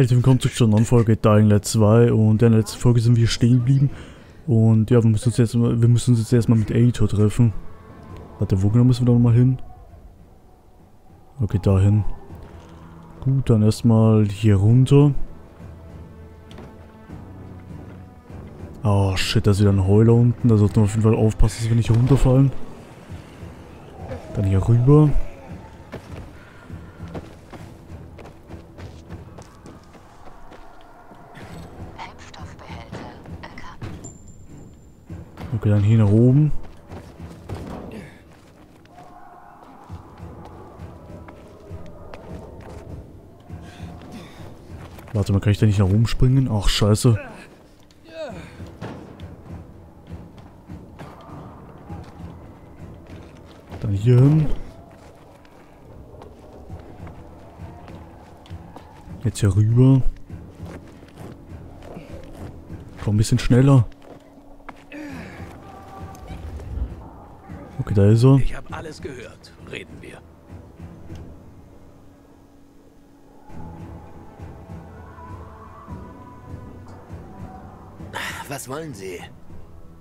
Herzlich willkommen zurück zu einer neuen Folge Dying Light 2, und in der letzten Folge sind wir stehen geblieben. Und ja, wir müssen uns jetzt erstmal mit Aitor treffen. Warte, wo genau müssen wir da nochmal hin? Okay, dahin. Gut, dann erstmal hier runter. Oh shit, da ist wieder ein Heuler unten. Da sollten wir auf jeden Fall aufpassen, dass wir nicht runterfallen. Dann hier rüber. Okay, dann hier nach oben. Warte mal, kann ich da nicht nach oben springen? Ach, scheiße. Dann hier hin. Jetzt hier rüber. Komm, ein bisschen schneller. Okay, da ist er. Ich habe alles gehört. Reden wir. Was wollen Sie?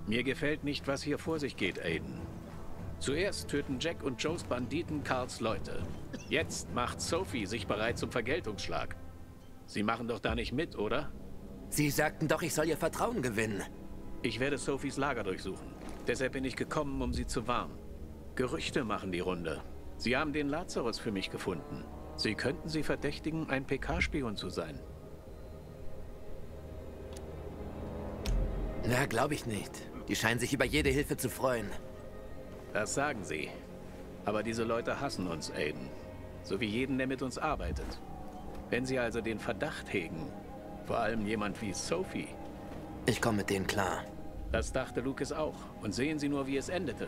Mir gefällt nicht, was hier vor sich geht, Aiden. Zuerst töten Jack und Joes Banditen Karls Leute. Jetzt macht Sophie sich bereit zum Vergeltungsschlag. Sie machen doch da nicht mit, oder? Sie sagten doch, ich soll ihr Vertrauen gewinnen. Ich werde Sophies Lager durchsuchen. Deshalb bin ich gekommen, um sie zu warnen. Gerüchte machen die Runde. Sie haben den Lazarus für mich gefunden. Sie könnten sie verdächtigen, ein PK-Spion zu sein. Na, glaube ich nicht. Die scheinen sich über jede Hilfe zu freuen. Das sagen sie. Aber diese Leute hassen uns, Aiden. So wie jeden, der mit uns arbeitet. Wenn sie also den Verdacht hegen, vor allem jemand wie Sophie. Ich komme mit denen klar. Das dachte Lukas auch. Und sehen Sie nur, wie es endete.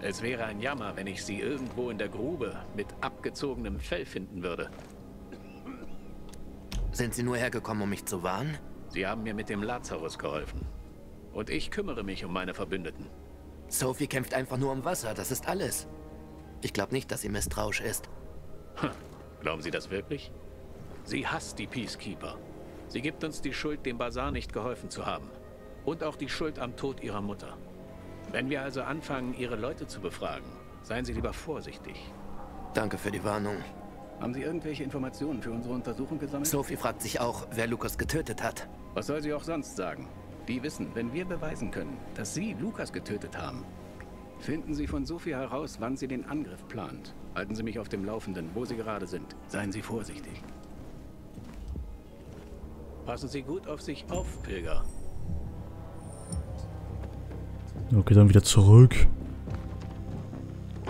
Es wäre ein Jammer, wenn ich sie irgendwo in der Grube mit abgezogenem Fell finden würde. Sind Sie nur hergekommen, um mich zu warnen? Sie haben mir mit dem Lazarus geholfen. Und ich kümmere mich um meine Verbündeten. Sophie kämpft einfach nur um Wasser, das ist alles. Ich glaube nicht, dass sie misstrauisch ist. Glauben Sie das wirklich? Sie hasst die Peacekeeper. Sie gibt uns die Schuld, dem Bazar nicht geholfen zu haben. Und auch die Schuld am Tod ihrer Mutter. Wenn wir also anfangen, ihre Leute zu befragen, seien Sie lieber vorsichtig. Danke für die Warnung. Haben Sie irgendwelche Informationen für unsere Untersuchung gesammelt? Sophie fragt sich auch, wer Lukas getötet hat. Was soll sie auch sonst sagen? Die wissen, wenn wir beweisen können, dass Sie Lukas getötet haben, finden Sie von Sophie heraus, wann sie den Angriff plant. Halten Sie mich auf dem Laufenden, wo Sie gerade sind. Seien Sie vorsichtig. Passen Sie gut auf sich auf, Pilger. Okay, dann wieder zurück.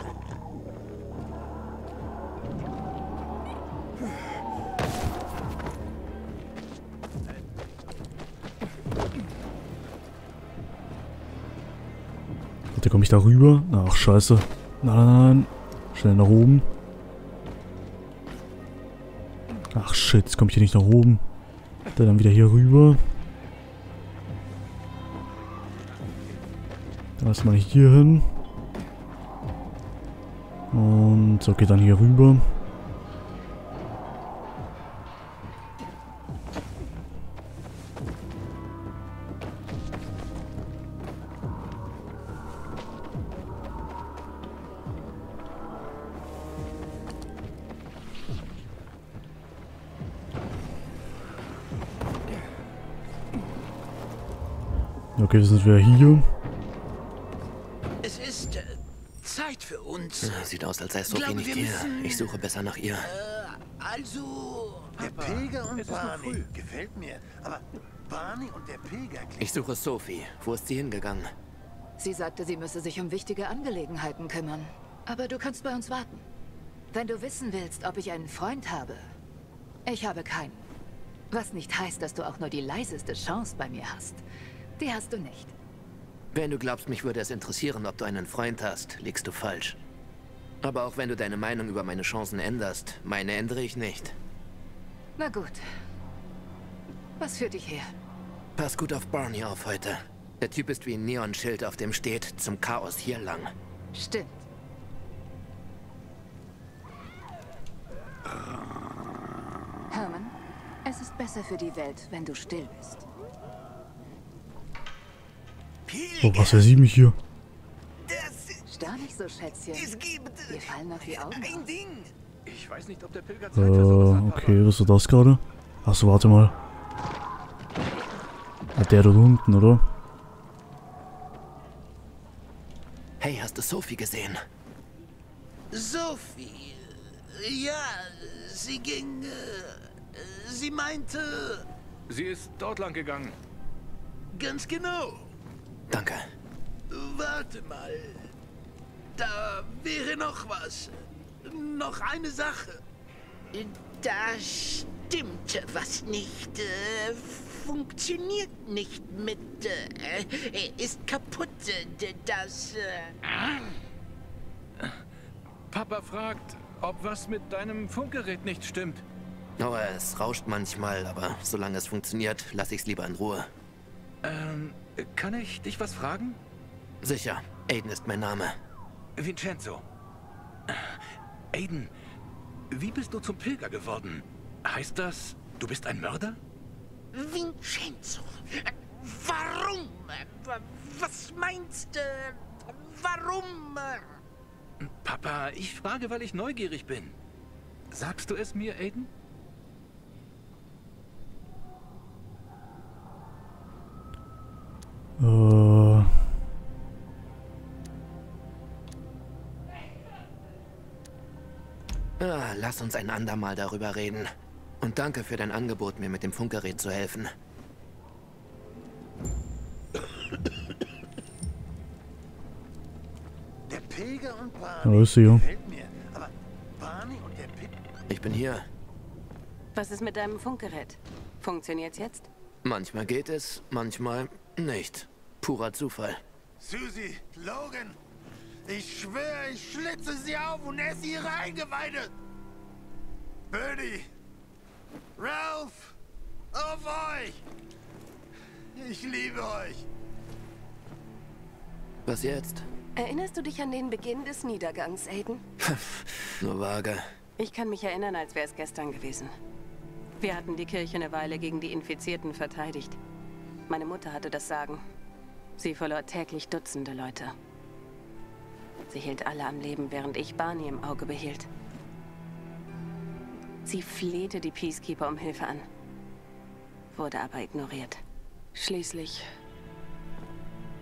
Warte, komme ich da rüber? Ach, scheiße. Nein, nein, nein. Schnell nach oben. Ach, shit. Jetzt komme ich hier nicht nach oben. Dann wieder hier rüber. Erstmal hier hin. Und okay, dann hier rüber. Okay, wir sind wieder hier. Sieht aus, als sei Sophie nicht hier. Ich suche besser nach ihr. Der Pilger und Barney. Gefällt mir. Aber Barney und der Pilger... Ich suche Sophie. Wo ist sie hingegangen? Sie sagte, sie müsse sich um wichtige Angelegenheiten kümmern. Aber du kannst bei uns warten. Wenn du wissen willst, ob ich einen Freund habe. Ich habe keinen. Was nicht heißt, dass du auch nur die leiseste Chance bei mir hast. Die hast du nicht. Wenn du glaubst, mich würde es interessieren, ob du einen Freund hast, liegst du falsch. Aber auch wenn du deine Meinung über meine Chancen änderst, meine ändere ich nicht. Na gut. Was führt dich her? Pass gut auf Barney auf heute. Der Typ ist wie ein Neonschild, auf dem steht, zum Chaos hier lang. Stimmt. Herman, Es ist besser für die Welt, wenn du still bist. Oh, was versieht mich hier? Starr nicht so, Schätzchen. Wir fallen auf die Augen. Ich weiß nicht, ob der Pilger Zeit für sowas hat. Okay, was war das gerade? Achso, warte mal. Der dort unten, oder? Hey, hast du Sophie gesehen? Sophie? Ja, sie ging... sie meinte... Sie ist dort lang gegangen. Ganz genau. Danke. Warte mal. Da wäre noch was. Noch eine Sache. Da stimmte was nicht. Funktioniert nicht mit... ist kaputt, das... Papa fragt, ob was mit deinem Funkgerät nicht stimmt. Oh, es rauscht manchmal, aber solange es funktioniert, lasse ich es lieber in Ruhe. Kann ich dich was fragen? Sicher. Aiden ist mein Name. Vincenzo. Aiden, wie bist du zum Pilger geworden? Heißt das, du bist ein Mörder? Vincenzo, warum? Was meinst du? Warum? Papa, ich frage, weil ich neugierig bin. Sagst du es mir, Aiden? Lass uns ein andermal darüber reden. Und danke für dein Angebot, mir mit dem Funkgerät zu helfen. Der Pilger und Barney gefällt mir, aber Barney und der Pilger... Ich bin hier. Was ist mit deinem Funkgerät? Funktioniert's jetzt? Manchmal geht es, manchmal nicht. Purer Zufall. Susi, Logan, ich schwöre, ich schlitze sie auf und esse ihre Eingeweide. Birdie! Ralph! Auf euch! Ich liebe euch! Was jetzt? Erinnerst du dich an den Beginn des Niedergangs, Aiden? Nur vage. Ich kann mich erinnern, als wäre es gestern gewesen. Wir hatten die Kirche eine Weile gegen die Infizierten verteidigt. Meine Mutter hatte das Sagen. Sie verlor täglich Dutzende Leute. Sie hielt alle am Leben, während ich Barney im Auge behielt. Sie flehte die Peacekeeper um Hilfe an, wurde aber ignoriert. Schließlich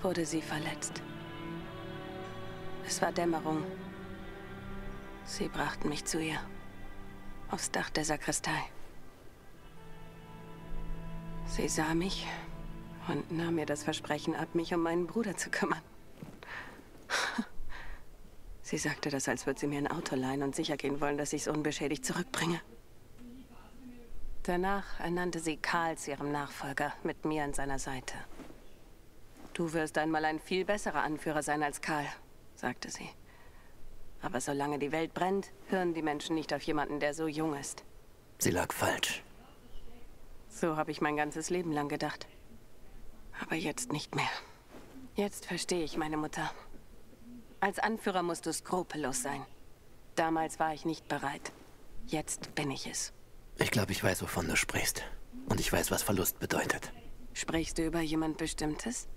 wurde sie verletzt. Es war Dämmerung. Sie brachten mich zu ihr, aufs Dach der Sakristei. Sie sah mich und nahm mir das Versprechen ab, mich um meinen Bruder zu kümmern. Sie sagte das, als würde sie mir ein Auto leihen und sicher gehen wollen, dass ich es unbeschädigt zurückbringe. Danach ernannte sie Karl zu ihrem Nachfolger, mit mir an seiner Seite. Du wirst einmal ein viel besserer Anführer sein als Karl, sagte sie. Aber solange die Welt brennt, hören die Menschen nicht auf jemanden, der so jung ist. Sie lag falsch. So habe ich mein ganzes Leben lang gedacht. Aber jetzt nicht mehr. Jetzt verstehe ich meine Mutter. Als Anführer musst du skrupellos sein. Damals war ich nicht bereit. Jetzt bin ich es. Ich glaube, ich weiß, wovon du sprichst. Und ich weiß, was Verlust bedeutet. Sprichst du über jemand Bestimmtes?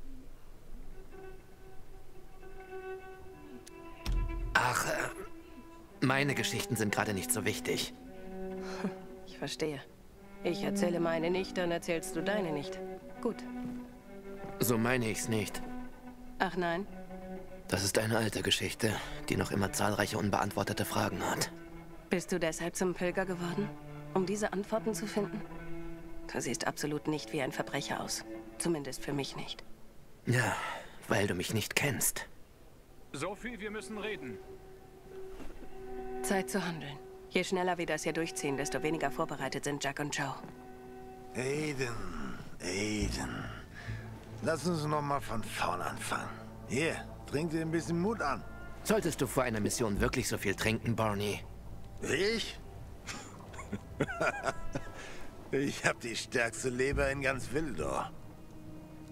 Ach, meine Geschichten sind gerade nicht so wichtig. Ich verstehe. Ich erzähle meine nicht, dann erzählst du deine nicht. Gut. So meine ich's nicht. Ach nein? Das ist eine alte Geschichte, die noch immer zahlreiche unbeantwortete Fragen hat. Bist du deshalb zum Pilger geworden, um diese Antworten zu finden? Du siehst absolut nicht wie ein Verbrecher aus. Zumindest für mich nicht. Ja, weil du mich nicht kennst. Sophie, wir müssen reden. Zeit zu handeln. Je schneller wir das hier durchziehen, desto weniger vorbereitet sind Jack und Joe. Aiden, Aiden. Lass uns noch mal von vorne anfangen. Hier. Trink dir ein bisschen Mut an. Solltest du vor einer Mission wirklich so viel trinken, Barney? Ich? Ich habe die stärkste Leber in ganz Wildor.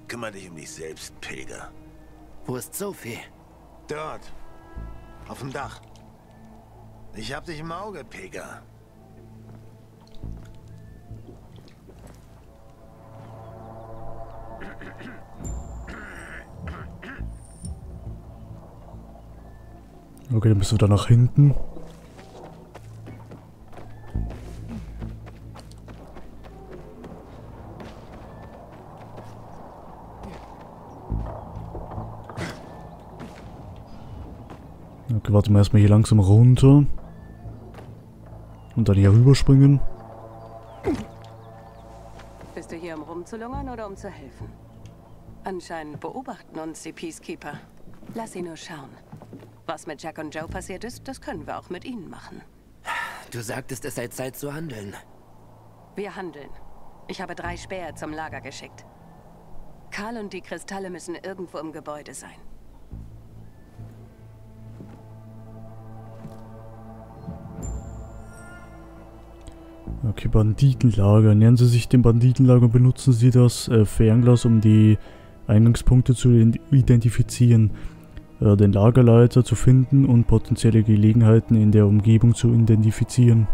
Kümmere dich um dich selbst, Pilger. Wo ist Sophie? Dort. Auf dem Dach. Ich habe dich im Auge, Pilger. Okay, dann bist du da nach hinten. Okay, warte mal erstmal hier langsam runter. Und dann hier rüberspringen. Bist du hier, um rumzulungern oder um zu helfen? Anscheinend beobachten uns die Peacekeeper. Lass sie nur schauen. Was mit Jack und Joe passiert ist, das können wir auch mit ihnen machen. Du sagtest, es sei Zeit zu handeln. Wir handeln. Ich habe 3 Späher zum Lager geschickt. Karl und die Kristalle müssen irgendwo im Gebäude sein. Okay, Banditenlager. Nähern Sie sich dem Banditenlager und benutzen Sie das Fernglas, um die Eingangspunkte zu identifizieren, den Lagerleiter zu finden und potenzielle Gelegenheiten in der Umgebung zu identifizieren.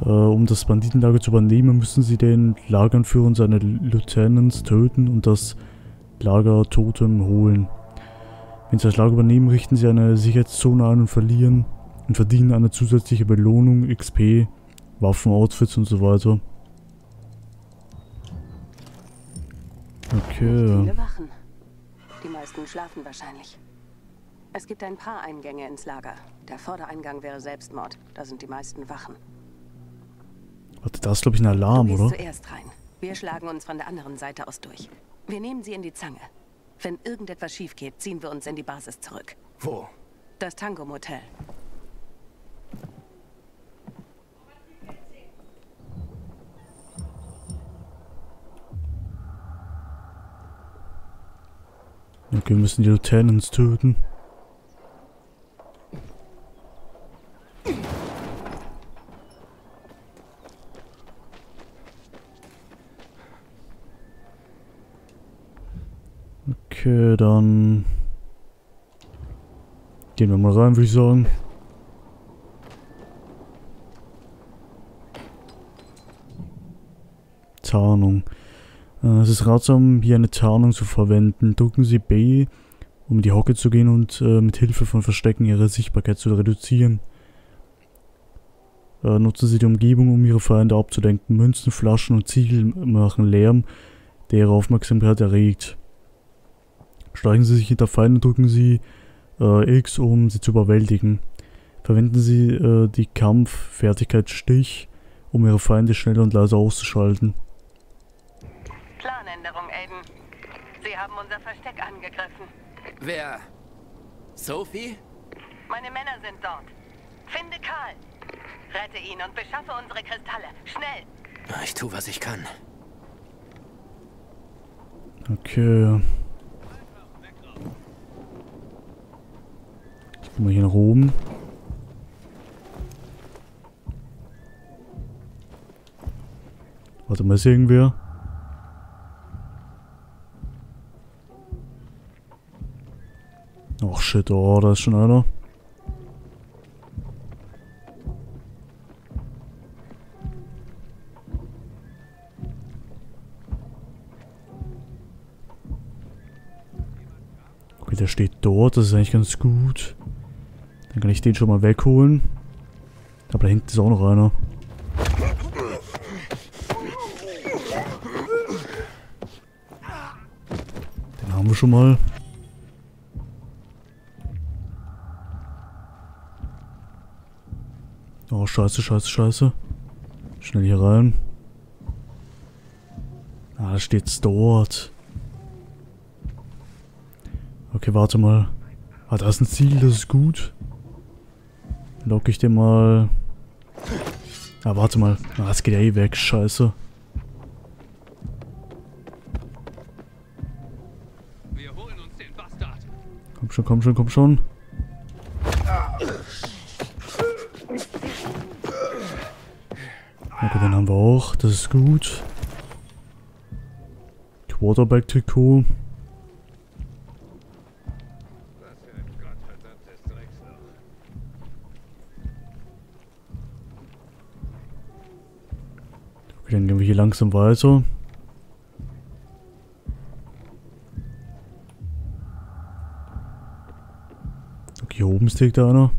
Um das Banditenlager zu übernehmen, müssen Sie den Lageranführer und seine Lieutenants töten und das Lagertotem holen. Wenn Sie das Lager übernehmen, richten Sie eine Sicherheitszone an und verdienen eine zusätzliche Belohnung, XP, Waffen, Outfits und so weiter. Okay. Die meisten schlafen wahrscheinlich. Es gibt ein paar Eingänge ins Lager. Der Vordereingang wäre Selbstmord. Da sind die meisten Wachen. Warte, da ist glaube ich ein Alarm, oder? Du gehst zuerst rein. Wir schlagen uns von der anderen Seite aus durch. Wir nehmen sie in die Zange. Wenn irgendetwas schief geht, ziehen wir uns in die Basis zurück. Wo? Das Tango-Motel. Okay, wir müssen die Lieutenants töten. Okay, dann gehen wir mal rein, würde ich sagen. Tarnung. Es ist ratsam, hier eine Tarnung zu verwenden. Drücken Sie B, um die Hocke zu gehen und mit Hilfe von Verstecken Ihre Sichtbarkeit zu reduzieren. Nutzen Sie die Umgebung, um Ihre Feinde abzulenken. Münzen, Flaschen und Ziegel machen Lärm, der Ihre Aufmerksamkeit erregt. Schleichen Sie sich hinter Feinde und drücken Sie X, um sie zu überwältigen. Verwenden Sie die Kampffertigkeit Stich, um Ihre Feinde schneller und leiser auszuschalten. Planänderung, Aiden. Sie haben unser Versteck angegriffen. Wer? Sophie? Meine Männer sind dort. Finde Karl. Rette ihn und beschaffe unsere Kristalle. Schnell! Ich tue, was ich kann. Okay. Jetzt gehen wir hier nach oben. Warte mal, ist irgendwer? Och shit, oh, da ist schon einer. Okay, der steht dort, das ist eigentlich ganz gut. Dann kann ich den schon mal wegholen. Aber da hinten ist auch noch einer. Den haben wir schon mal. Oh, scheiße, scheiße, scheiße. Schnell hier rein. Ah, da steht's dort. Okay, warte mal. Ah, da ist ein Ziel, das ist gut. Dann lock ich den mal. Ah, warte mal. Ah, das geht ja eh weg, scheiße. Wir holen uns den Bastard. Komm schon, komm schon, komm schon. Okay, den haben wir auch. Das ist gut. Quarterback-Trikot. Okay, dann gehen wir hier langsam weiter. Okay, Hier oben steht da einer.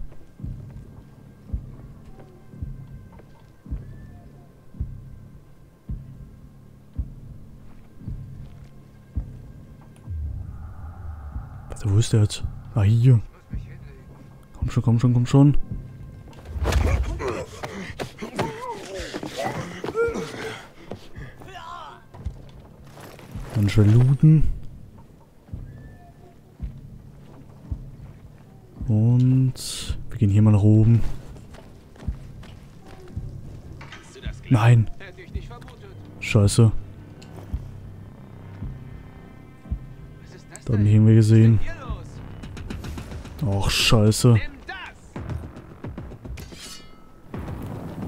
Warte, wo ist der jetzt? Ah, hier. Komm schon, komm schon, komm schon. Dann schon looten. Und wir gehen hier mal nach oben. Nein. Scheiße. Da haben wir gesehen. Ach, scheiße.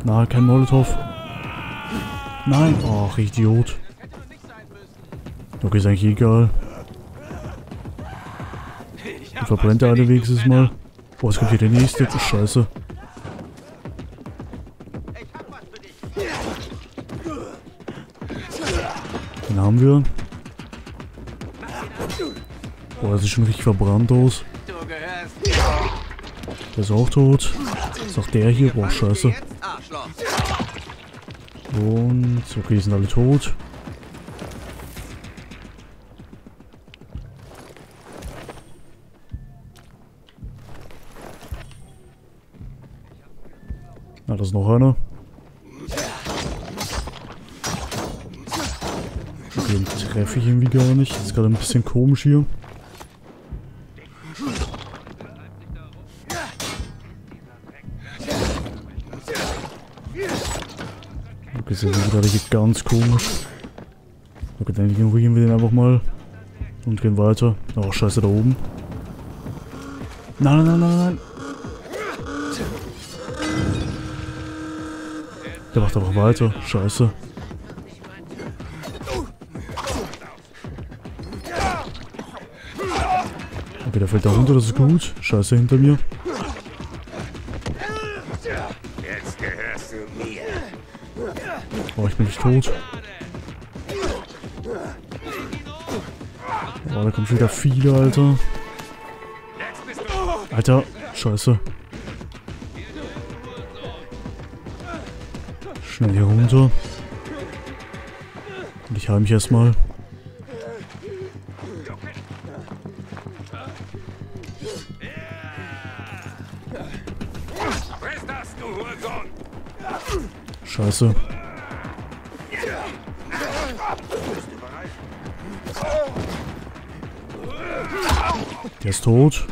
Na, kein Molotov. Nein. Ach, Idiot. Okay, ist eigentlich egal. Dann verbrennt der eine wenigstens mal. Oh, es kommt hier der nächste. Oh, scheiße. Den haben wir. Oh, das sieht schon richtig verbrannt aus. Der ist auch tot. Ist auch der hier. Oh, scheiße. Und okay, die sind alle tot. Na, das ist noch einer. Den treffe ich irgendwie gar nicht. Das ist gerade ein bisschen komisch hier. Okay, das ist gerade hier ganz komisch. Okay, dann ignorieren wir den einfach mal. Und gehen weiter. Oh, scheiße, da oben. Nein, nein, nein, nein, nein. Der macht einfach weiter. Scheiße. Okay, der fällt da runter, das ist gut. Scheiße, hinter mir. Oh, ich bin nicht tot. Oh, da kommen schon wieder viele, Alter. Alter, scheiße. Schnell hier runter. Und ich heile mich erstmal. Scheiße. Der ist tot.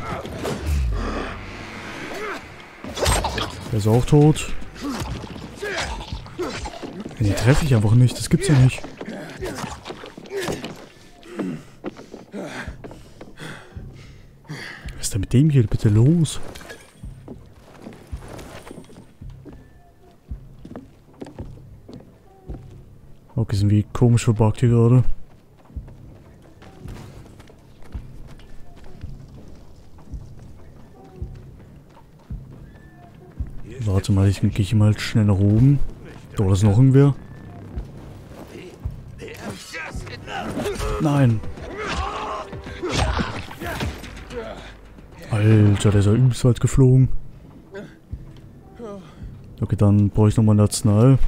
Der ist auch tot. Den treffe ich einfach nicht, das gibt's ja nicht. Was ist denn mit dem hier bitte los? Okay, sind wir komisch verbuggt hier gerade. Warte mal, ich gehe hier mal schnell nach oben. Da ist noch irgendwer. Nein. Alter, der ist ja übelst weit geflogen. Okay, dann brauche ich nochmal eine Arznei.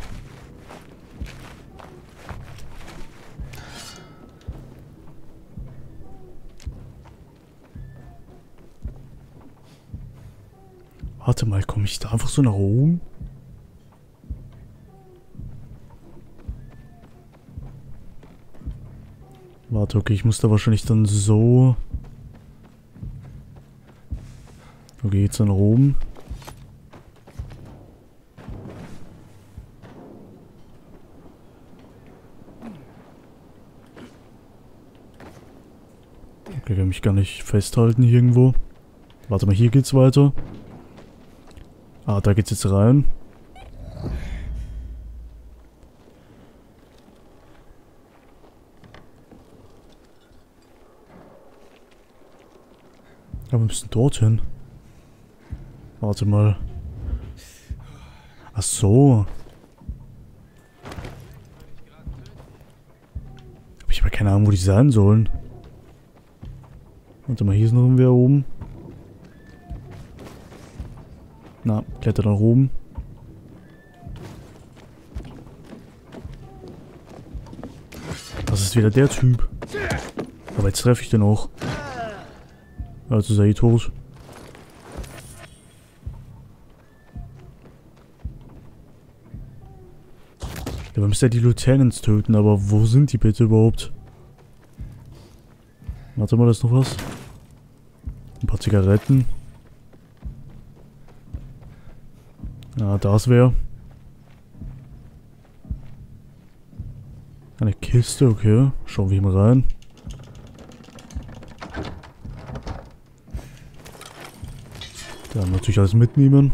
Warte mal, komme ich da einfach so nach oben? Warte, okay, ich muss da wahrscheinlich dann so... Okay, jetzt dann nach oben. Okay, ich kann mich gar nicht festhalten hier irgendwo. Warte mal, hier geht's weiter. Ah, da geht's jetzt rein. Aber wir müssen dorthin. Warte mal. Ach so. Hab ich aber keine Ahnung, wo die sein sollen. Warte mal, hier ist noch irgendwer oben. Na, kletter da oben. Das ist wieder der Typ. Aber jetzt treffe ich den auch. Also sei tot. Ja, wir müssen ja die Lieutenants töten, aber wo sind die bitte überhaupt? Warte mal, da ist noch was. Ein paar Zigaretten. Ja, das wäre. Eine Kiste, okay. Schauen wir mal rein. Dann natürlich alles mitnehmen.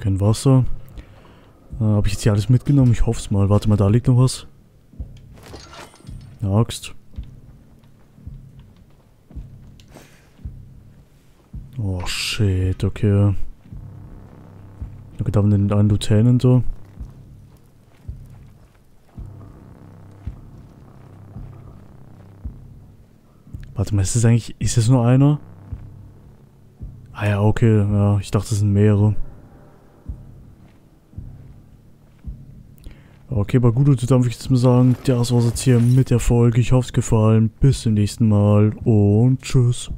Kein Wasser. Habe ich jetzt hier alles mitgenommen? Ich hoffe es mal. Warte mal, da liegt noch was. Eine Axt. Oh shit, okay. Okay, da haben wir den einen Lieutenant da. Warte mal, ist das eigentlich. Ist das nur einer? Ah ja, okay. Ja, ich dachte, das sind mehrere. Okay, aber gut, dann würde ich jetzt mal sagen, das war's jetzt hier mit der Folge. Ich hoffe, es gefallen. Bis zum nächsten Mal und tschüss.